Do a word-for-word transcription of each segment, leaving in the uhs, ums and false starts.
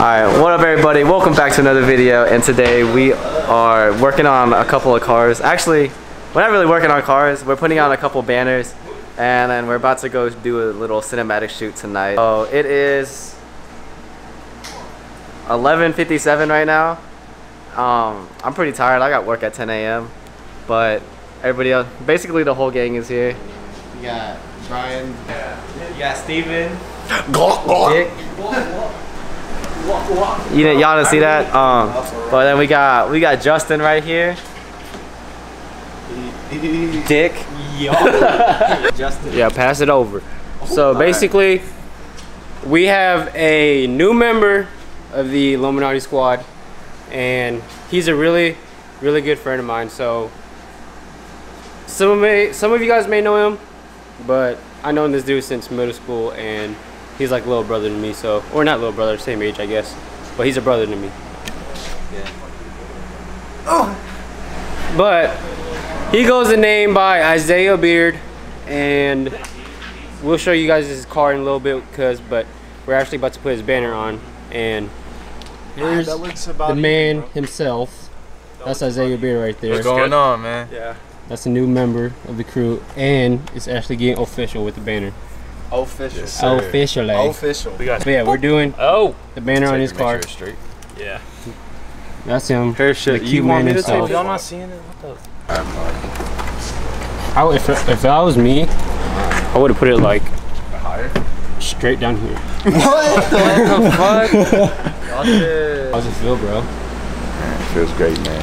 Alright, what up everybody? Welcome back to another video, and today we are working on a couple of cars. Actually, we're not really working on cars, we're putting on a couple banners, and then we're about to go do a little cinematic shoot tonight. So it is eleven fifty-seven right now. Um, I'm pretty tired, I got work at ten A M But everybody else, basically the whole gang is here. You got Brian, yeah. You got Steven, Dick. You didn't, y'all didn't see that? Um, but then we got we got Justin right here. Dick. Justin. Yeah, pass it over. So basically, we have a new member of the Lowminati squad, and he's a really, really good friend of mine. So some of may some of you guys may know him, but I known this dude since middle school, and he's like little brother to me, so, or not little brother, same age I guess, but he's a brother to me. Yeah. Oh. But he goes the name by Isaiah Beard, and we'll show you guys his car in a little bit, cause but we're actually about to put his banner on, and here's the man himself. That's Isaiah Beard right there. What's going on, man? Yeah. That's a new member of the crew, and it's actually getting official with the banner. Official. Yes, official. Official. We got, but yeah, we're doing oh the banner on his car. Yeah. That's him. Her shit. You want me to take it? Y'all not seeing it? What the? I, if, if that was me, I would have put it like higher, straight down here. What the fuck? How's it feel, bro? Man, it feels great, man.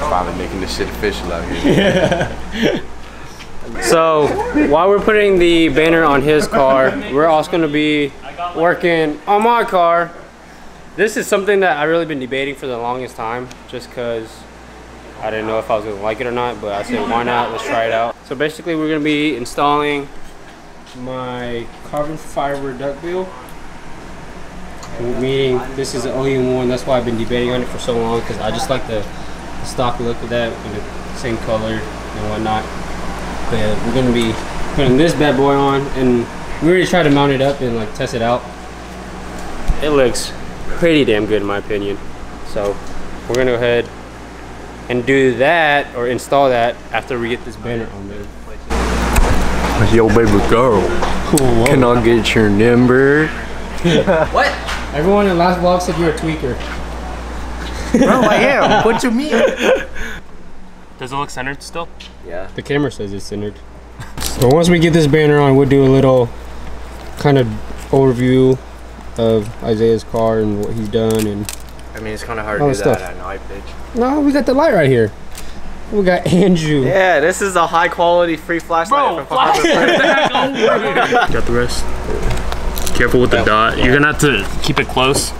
Finally making this shit official out here. Yeah. So while we're putting the banner on his car, we're also going to be working on my car. This is something that I've really been debating for the longest time, just because I didn't know if I was going to like it or not, but I said why not, let's try it out. So basically we're going to be installing my carbon fiber duckbill, meaning this is the only one. That's why I've been debating on it for so long, because I just like the stock look of that with the same color and whatnot. But yeah, we're gonna be putting this bad boy on, and we already tried to mount it up and like test it out. It looks pretty damn good in my opinion. So we're gonna go ahead and do that, or install that, after we get this banner on there. Yo baby girl, whoa. Can I get your number? What? Everyone in last vlog said you're a tweaker. Bro, I am. What you mean? Does it look centered still? Yeah. The camera says it's centered. So once we get this banner on, we'll do a little kind of overview of Isaiah's car and what he's done, and I mean it's kind of hard to do stuff. That at night, bitch. No, we got the light right here. We got Andrew. Yeah, this is a high quality free flashlight. Bro, flash back over here. Got the rest. Careful with the dot. You're gonna have to keep it close.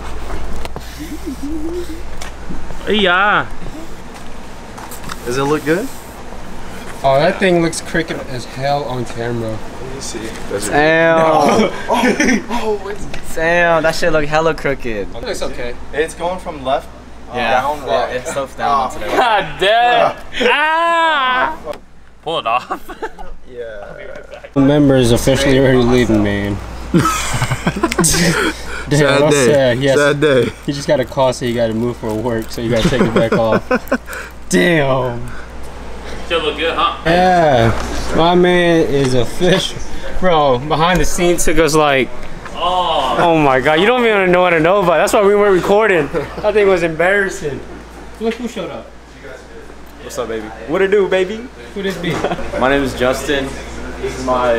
Yeah. Does it look good? Oh, that thing looks crooked as hell on camera. Let me see. Damn. Oh, oh, oh, it's damn, that shit look hella crooked. It looks okay. It's going from left yeah. down yeah, right. It slopes down onto the right. God damn. Ah! Pull it off. Yeah. I'll be right back. The member is officially already leaving, man. Damn, sad day. Sad. Yes. Sad day. He just got a call, so you got to move for work, so you got to take it back off. Damn. Still look good, huh? Yeah. My man is a fish. Bro, behind the scenes took us like, oh, oh my God. You don't even know what to know about. That's why we weren't recording. That thing was embarrassing. Look who showed up. You guys did. What's up, baby? What it do, baby? Who this be? My name is Justin. This is my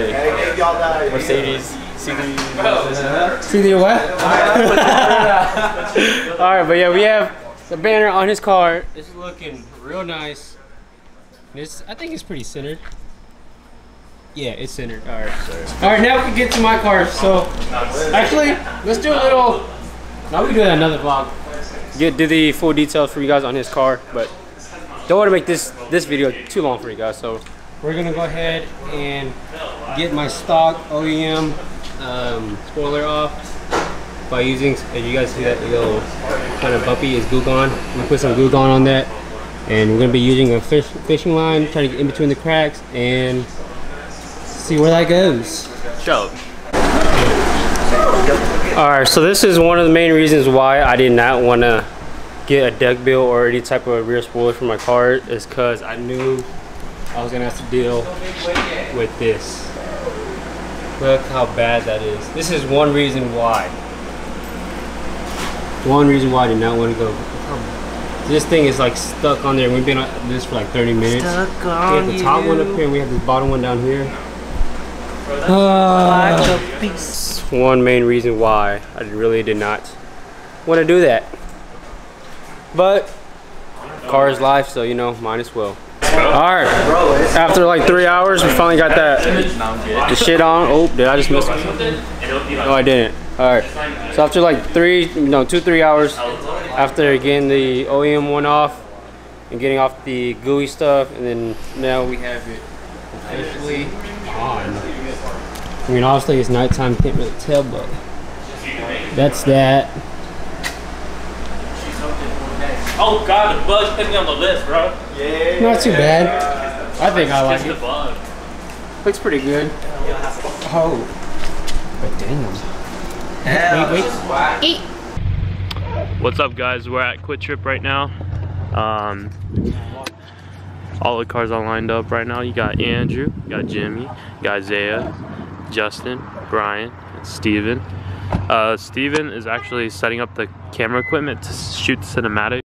Mercedes. See the what? All right, but yeah, we have the banner on his car. It's looking real nice. It's, I think it's pretty centered. Yeah, it's centered. All right. Sorry. All right, now we can get to my car. So, actually, let's do a little. Now we can do another vlog. Get do the full details for you guys on his car, but don't want to make this this video too long for you guys. So we're gonna go ahead and get my stock O E M um, spoiler off. By using, if you guys see that little kind of bumpy, is glue gone. We put some glue gone on that, and we're gonna be using a fish, fishing line, trying to get in between the cracks and see where that goes. Show. Alright, so this is one of the main reasons why I did not want to get a deck bill or any type of rear spoiler for my car, is because I knew I was going to have to deal with this. Look how bad that is. This is one reason why. One reason why I did not want to go. This thing is like stuck on there. We've been on this for like thirty minutes. Stuck on we have the top you. one up here, and we have this bottom one down here. Uh, That's one main reason why I really did not want to do that. But car is life, so you know, might as well. Alright, after like three hours, we finally got that the shit on. Oh, did I just miss something? No, I didn't. Alright, so after like three, no, two, three hours, after getting the O E M one off and getting off the gooey stuff, and then now we have it officially on. I mean, obviously it's nighttime, can't really tell, but that's that. Oh god, the bug put me on the list, bro. Yeah. Not too bad. I think I like it. Bug. Looks pretty good. Oh. But damn. Wait, wait, wait. What's up, guys? We're at Quick Trip right now. Um, all the cars are lined up right now. You got Andrew, you got Jimmy, you got Isaiah, Justin, Brian, and Steven. Uh, Steven is actually setting up the camera equipment to shoot the cinematic.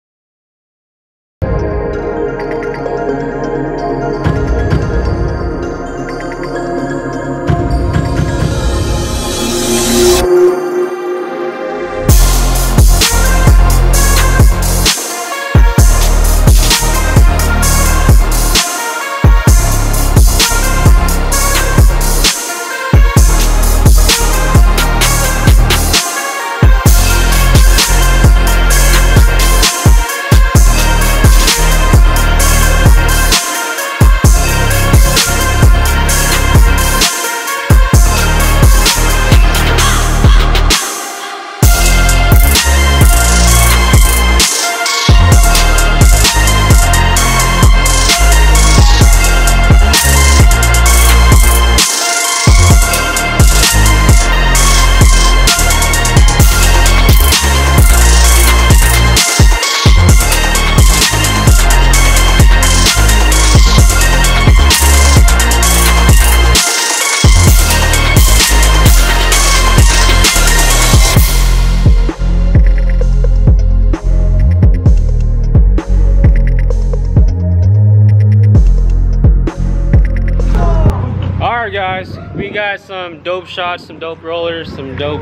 Guys, we got some dope shots, some dope rollers, some dope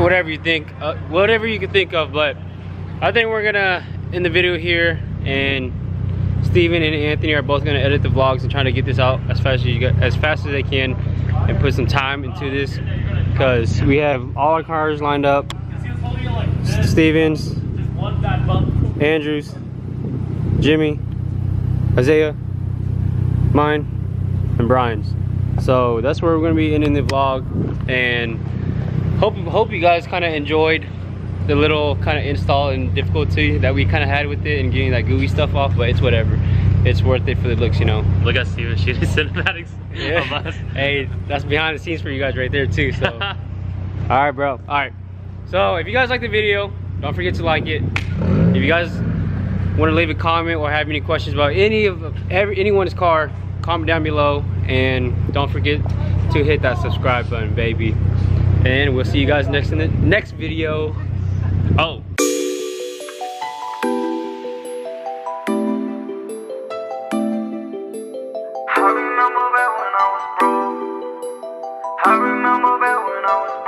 whatever you think uh, whatever you can think of, but I think we're gonna end the video here, and Steven and Anthony are both gonna edit the vlogs and try to get this out as fast as you got, as fast as they can, and put some time into this because we have all our cars lined up. Steven's, Andrew's, Jimmy, Isaiah, mine, and Brian's. So that's where we're gonna be ending the vlog, and hope hope you guys kind of enjoyed the little kind of install and difficulty that we kind of had with it and getting that gooey stuff off. But it's whatever, it's worth it for the looks, you know. Look at Steven shooting cinematics. Yeah. Hey, that's behind the scenes for you guys right there too. So, all right, bro. All right. So if you guys like the video, don't forget to like it. If you guys want to leave a comment or have any questions about any of every anyone's car, comment down below, and don't forget to hit that subscribe button, baby, and we'll see you guys next in the next video. Oh, I remember that when I was broke. I remember that when I was broke.